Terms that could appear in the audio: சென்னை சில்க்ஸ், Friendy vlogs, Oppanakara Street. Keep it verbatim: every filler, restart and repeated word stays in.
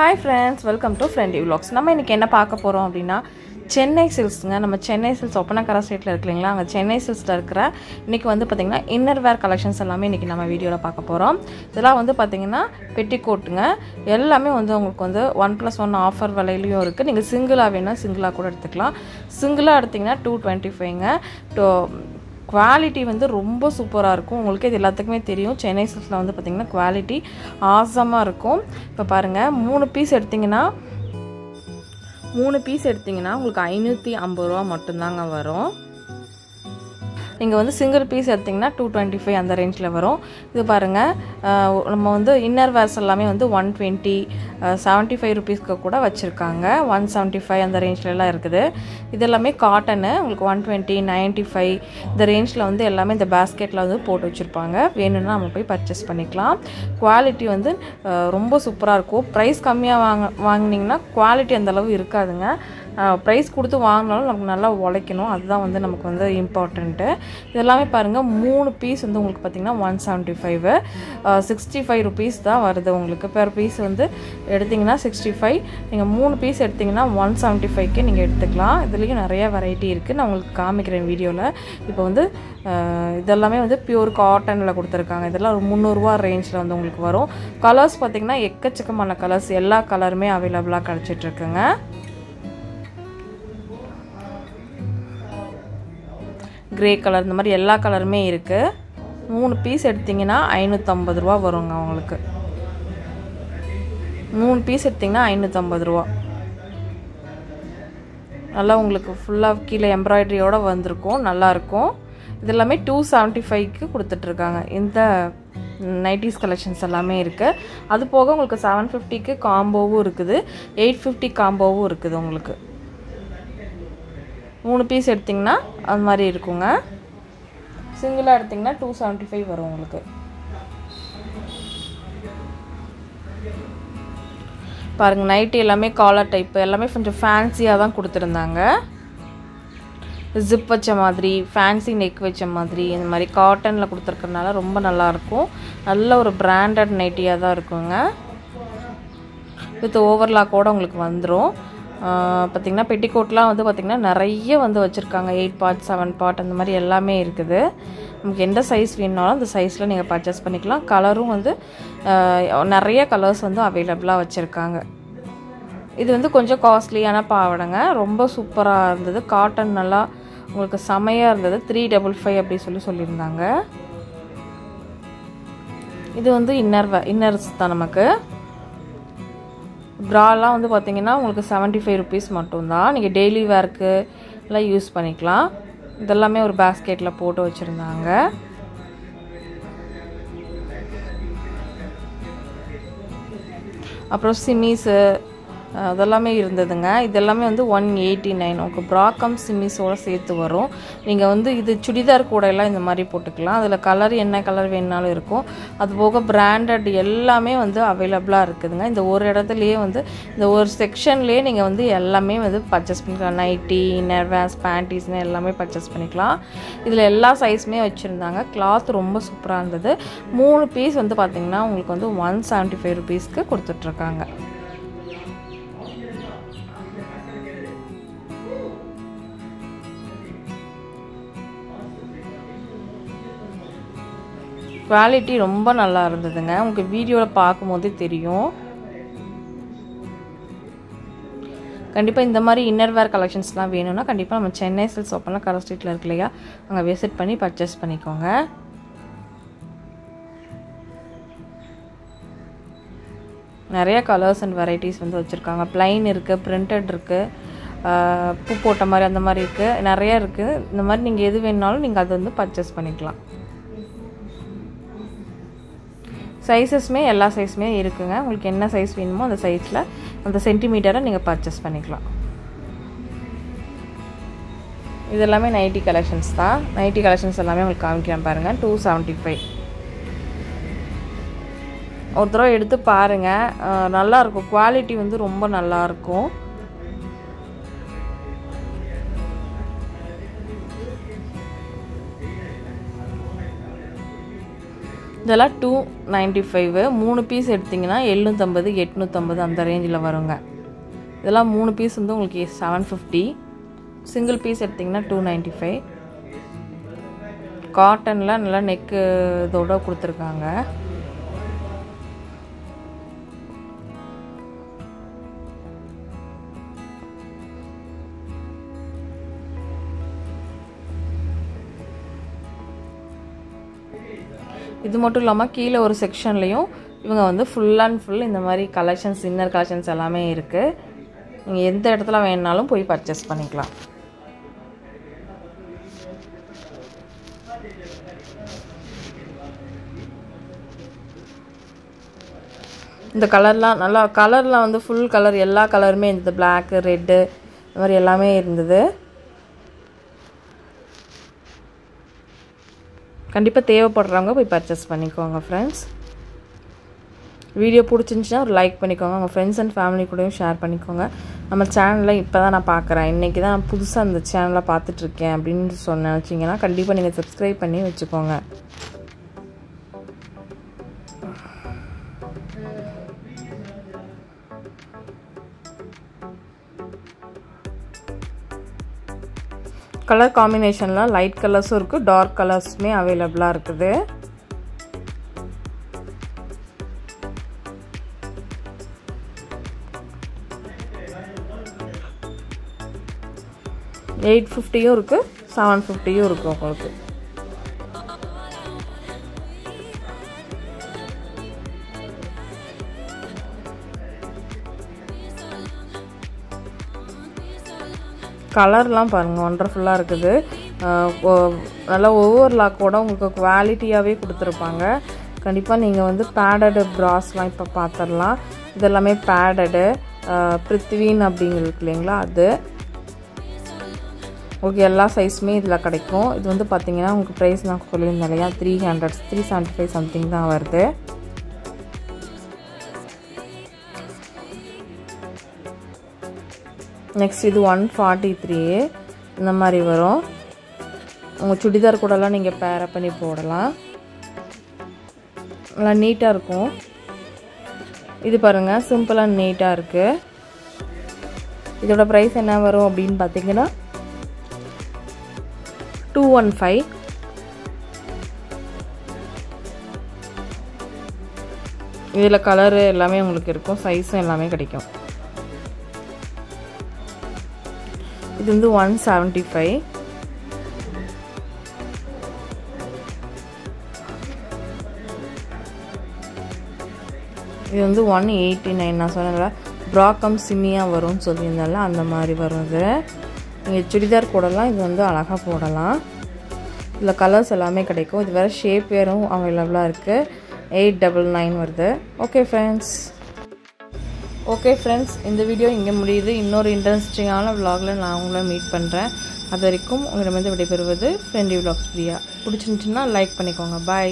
Hi friends, welcome to Friendy vlogs. நம்ம இன்னைக்கு என்ன பார்க்க போறோம் அப்படினா சென்னை சில்க்ஸ்ங்க. நம்ம சென்னை சில்க்ஸ் ஒப்பனகர ஸ்ட்ரீட்ல இருக்கீங்களா? அங்க சென்னை சில்க்ஸ்ல இருக்கற இன்னைக்கு வந்து பாத்தீங்கன்னா இன்னர் wear collections எல்லாமே இன்னைக்கு நம்ம வீடியோல பார்க்க போறோம். இதெல்லாம் வந்து பாத்தீங்கன்னா பெட்டிகோட்ங்க. எல்லாமே வந்து உங்களுக்கு வந்து one plus one ஆஃபர் விலையிலயும் இருக்கு. நீங்க சிங்கிளா வேணா சிங்கிளா கூட எடுத்துக்கலாம். சிங்கிளா எடுத்தீங்கன்னா two twenty-five ங்க. Quality வந்து ரொம்ப சூப்பரா இருக்கும். உங்களுக்கு இது எல்லாத்துக்குமே தெரியும். சென்னை சில்க்ஸ்ல வந்து பாத்தீங்கன்னா குவாலிட்டி ஆசமா இருக்கும். இப்ப பாருங்க மூணு பீஸ் எடுத்தீங்கன்னா மூணு பீஸ் எடுத்தீங்கன்னா உங்களுக்கு five fifty மட்டும் தான்ங்க வரும். நீங்க வந்து single piece எடுத்தீங்கன்னா two twenty-five அந்த ரேஞ்ச்ல வரும். இது பாருங்க நம்ம வந்து இன்னர் வேர்ஸ் எல்லாமே வந்து one twenty seventy-five rupees க்கு கூட வச்சிருக்காங்க. one seventy-five அந்த ரேஞ்ச்ல எல்லாம் இருக்குது. இதெல்லாம்மே காட்டன். உங்களுக்கு one twenty ninety-five இந்த ரேஞ்ச்ல வந்து எல்லாமே இந்த பாஸ்கெட்ல வந்து போட்டு வச்சிருப்பாங்க. வேணும்னா நம்ம போய் பர்சேஸ் பண்ணிக்கலாம். குவாலிட்டி வந்து ரொம்ப சூப்பரா இருக்கும். பிரைஸ் கம்மியா வாங்குனீங்கன்னா குவாலிட்டி அந்த அளவு இருக்காதுங்க. பிரைஸ் கொடுத்து வாங்குனாலும் நமக்கு நல்லா உழைக்கணும். அதுதான் வந்து நமக்கு வந்து இம்பார்ட்டன்ட். இதெல்லாம் பாருங்க மூணு பீஸ் வந்து உங்களுக்கு பாத்தீங்கன்னா one seventy-five sixty-five rupees தான் வருது. உங்களுக்கு per பீஸ் வந்து எடுத்தீங்கன்னா sixty-five. நீங்க மூணு பீஸ் எடுத்தீங்கன்னா one seventy-five க்கு நீங்க எடுத்துக்கலாம். இதுலயும் நிறைய வெரைட்டி இருக்கு. நான் உங்களுக்கு காமிக்கிறேன் வீடியோல. இப்போ வந்து இதெல்லாம் வந்து பியூர் காட்டன்ல கொடுத்திருக்காங்க. இதெல்லாம் three hundred rupees ரேஞ்ச்ல வந்து உங்களுக்கு வரும். கலர்ஸ் பாத்தீங்கன்னா எக்கச்சக்கமான கலர்ஸ், எல்லா கலருமே அவைலபிளா கிடைச்சிட்டு இருக்குங்க. கிரே கலர் இந்த மாதிரி எல்லா கலருமே இருக்கு. மூணு பீஸ் எடுத்தீங்கன்னா five fifty வருங்க. உங்களுக்கு மூணு பீஸ் எடுத்தீங்கன்னா five fifty. நல்லா உங்களுக்கு ஃபுல்லாக கீழே எம்ப்ராய்டரியோட வந்திருக்கும். நல்லா இருக்கும். இது எல்லாமே டூ செவன்ட்டி ஃபைவ்க்கு கொடுத்துட்ருக்காங்க. இந்த நைன்டிஸ் கலெக்ஷன்ஸ் எல்லாமே இருக்குது. அது போக உங்களுக்கு செவன் ஃபிஃப்டிக்கு காம்போவும் இருக்குது, எயிட் ஃபிஃப்டி காம்போவும் இருக்குது. உங்களுக்கு மூணு பீஸ் எடுத்தீங்கன்னா அந்த மாதிரி இருக்குங்க. சிங்கிளாக எடுத்தீங்கன்னா டூ செவன்ட்டி ஃபைவ் வரும். உங்களுக்கு பாருங்க நைட்டு எல்லாமே காலர் டைப்பு எல்லாமே கொஞ்சம் ஃபேன்சியாக தான் கொடுத்துருந்தாங்க. ஜிப் வச்ச மாதிரி, ஃபேன்சி நெக் வச்ச மாதிரி, இந்த மாதிரி காட்டனில் கொடுத்துருக்கறனால ரொம்ப நல்லாயிருக்கும். நல்ல ஒரு பிராண்டட் நைட்டியாக தான் இருக்குங்க. வித் ஓவர்லாக்கோடு உங்களுக்கு வந்துடும். பார்த்திங்கன்னா பெட்டிகோட்லாம் வந்து பார்த்திங்கன்னா நிறைய வந்து வச்சுருக்காங்க. எயிட் பார்ட் செவன் பார்ட் அந்த மாதிரி எல்லாமே இருக்குது. நமக்கு எந்த சைஸ் வேணுனாலும் அந்த சைஸில் நீங்கள் பர்ச்சேஸ் பண்ணிக்கலாம். கலரும் வந்து நிறைய கலர்ஸ் வந்து அவைலபிளாக வச்சுருக்காங்க. இது வந்து கொஞ்சம் காஸ்ட்லியான பாவடைங்க. ரொம்ப சூப்பராக இருந்தது. காட்டன் நல்லா உங்களுக்கு செமையாக இருந்தது. த்ரீ டபுள் ஃபைவ் அப்படி சொல்லி சொல்லியிருந்தாங்க. இது வந்து இன்னர் இன்னர்ஸ் தான். நமக்கு ப்ராலாம் வந்து பார்த்தீங்கன்னா உங்களுக்கு செவன்ட்டி ஃபைவ் ருபீஸ் மட்டும்தான். நீங்கள் டெய்லி வேர்க்கு எல்லாம் யூஸ் பண்ணிக்கலாம். இதெல்லாமே ஒரு பேஸ்கெட்டில் போட்டு வச்சுருந்தாங்க. அப்புறம் சிமிஸு அதெல்லாமே இருந்ததுங்க. இதெல்லாமே வந்து ஒன் எயிட்டி நைன் உங்களுக்கு ப்ராக்கம் சிமிஸோடு சேர்த்து வரும். நீங்கள் வந்து இது சுடிதார் கூட எல்லாம் இந்த மாதிரி போட்டுக்கலாம். அதில் கலர் என்ன கலர் வேணுனாலும் இருக்கும். அதுபோக பிராண்டட் எல்லாமே வந்து அவைலபிளாக இருக்குதுங்க. இந்த ஒரு இடத்துலையே வந்து இந்த ஒரு செக்ஷன்லேயே நீங்கள் வந்து எல்லாமே வந்து பர்ச்சேஸ் பண்ணிக்கலாம். நைட்டி, இன்னர் வேர்ஸ், பேண்டிஸ்னு எல்லாமே பர்ச்சேஸ் பண்ணிக்கலாம். இதில் எல்லா சைஸுமே வச்சுருந்தாங்க. கிளாத் ரொம்ப சூப்பராக இருந்தது. மூணு பீஸ் வந்து பார்த்திங்கன்னா உங்களுக்கு வந்து ஒன் செவன்ட்டி ஃபைவ் ருபீஸ்க்கு கொடுத்துட்ருக்காங்க. குவாலிட்டி ரொம்ப நல்லா இருந்ததுங்க. உங்களுக்கு வீடியோவில் பார்க்கும்போதே தெரியும். கண்டிப்பாக இந்த மாதிரி இன்னர் வேர் கலெக்ஷன்ஸ்லாம் வேணும்னா கண்டிப்பாக நம்ம சென்னை சில்க்ஸ் ஓப்பனாக கர ஸ்ட்ரீட்டில் இருக்கு இல்லையா, அங்கே விசிட் பண்ணி பர்ச்சேஸ் பண்ணிக்கோங்க. நிறைய கலர்ஸ் அண்ட் வெரைட்டிஸ் வந்து வச்சுருக்காங்க. பிளைன் இருக்குது, பிரிண்டட் இருக்குது, பூ போட்ட மாதிரி அந்த மாதிரி இருக்குது, நிறையா இருக்குது. இந்த மாதிரி நீங்கள் எது வேணுனாலும் நீங்கள் அது வந்து பர்ச்சேஸ் பண்ணிக்கலாம். சைஸஸ்மே எல்லா சைஸுமே இருக்குங்க. உங்களுக்கு என்ன சைஸ் வேணுமோ அந்த சைஸில் அந்த சென்டிமீட்டரை நீங்கள் பர்ச்சேஸ் பண்ணிக்கலாம். இது எல்லாமே நைட்டி கலெக்ஷன்ஸ் தான். நைட்டி கலெக்ஷன்ஸ் எல்லாமே உங்களுக்கு காமிக்கிறேன் பாருங்கள். டூ செவன்ட்டி ஃபைவ் ஒரு தடவை எடுத்து பாருங்கள். நல்லாயிருக்கும். குவாலிட்டி வந்து ரொம்ப நல்லாயிருக்கும். இதெல்லாம் two ninety-five மூணு பீஸ் எடுத்தீங்கன்னா seven hundred fifty eight hundred fifty அந்த ரேஞ்சில வருங்க இதெல்லாம் மூணு பீஸ் வந்து உங்களுக்கு seven fifty சிங்கிள் பீஸ் எடுத்தீங்கன்னா two ninety-five காட்டன்ல நல்ல neck இதோட கொடுத்திருக்காங்க இது மட்டும் இல்லாம கீழ ஒரு செக்ஷன்லயும் இவங்க வந்து full and full இந்த மாதிரி கலெக்ஷன்ஸ் இன்னர் கலெக்ஷன்ஸ் எல்லாமே இருக்கு நீங்க எந்த இடத்துல வேணாலும் போய் purchase பண்ணிக்கலாம் இந்த கலர்லாம் நல்லா கலர்ல வந்து full கலர் எல்லா கலருமே இந்த black red இந்த மாதிரி எல்லாமே இருந்தது கண்டிப்பா தேவைப்படுறவங்க போய் purchase பண்ணிக்கோங்க फ्रेंड्स வீடியோ பிடிச்சிருந்தா ஒரு லைக் பண்ணிக்கோங்க உங்க फ्रेंड्स and family கூடயும் ஷேர் பண்ணிக்கோங்க நம்ம சேனலை இப்பதான் நான் பார்க்கறேன் இன்னைக்கு தான் புதுசா இந்த சேனலை பார்த்துட்டு இருக்கேன் அப்படினு சொன்னீங்கன்னா கண்டிப்பா நீங்க subscribe பண்ணி வெச்சுக்கோங்க Color combination la light colors irukku dark colors me available ah irukudhu eight fifty um irukku seven fifty um irukku ungalku Color லாம் பாருங்க வண்டர்ஃபுல்லா இருக்குது நல்ல ஓவர்லாக் கூட உங்களுக்கு குவாலிட்டியாவே கொடுத்திருப்பாங்க கண்டிப்பா நீங்க வந்து padded bracelet இப்ப பாத்தறலாம் இதெல்லாம் padded பிருத்வின் அப்படிங்கறதுக்குலங்களா அது உங்களுக்கு எல்லா சைஸ்மே இதல கிடைக்கும் இது வந்து பாத்தீங்கன்னா உங்களுக்கு பிரைஸ் நான் சொல்லிருந்தேன்லையா three hundred three seventy-five something தான் வருது Next is one forty-three. இந்த மாதிரி வரும். உங்க சுடிதார் கூட எல்லாம் நீங்க pair பண்ணி போடலாம். நல்லா நீட்டா இருக்கும். இது பாருங்க சிம்பிளா நீட்டா இருக்கு. இதோட price என்ன வரும் அப்படினு பாத்தீங்கன்னா two fifteen. இதல கலர் எல்லாமே உங்களுக்கு இருக்கும். சைஸ் எல்லாமே கிடைக்கும். This is one seventy-five. This is one eighty-nine. I said Brockham Simia varum sollirundala andha mari varudhu. Inga chudidar podalam idu vandu alaga podalam. Idla colors ellame kedaikum. Idu vera shape verum available ah irukku. eight ninety-nine varudhu. Okay friends. Okay friends, இந்த video இங்க முடியுது இன்னொரு இன்ட்ரஸ்டிங்கான vlogல நான் உங்களை meet பண்றேன் அதுவரைக்கும் உங்களிடமிருந்து விடைபெறுவது Friendy vlogs பிரியா பிடிச்சிருந்தா லைக் பண்ணிக்கோங்க பை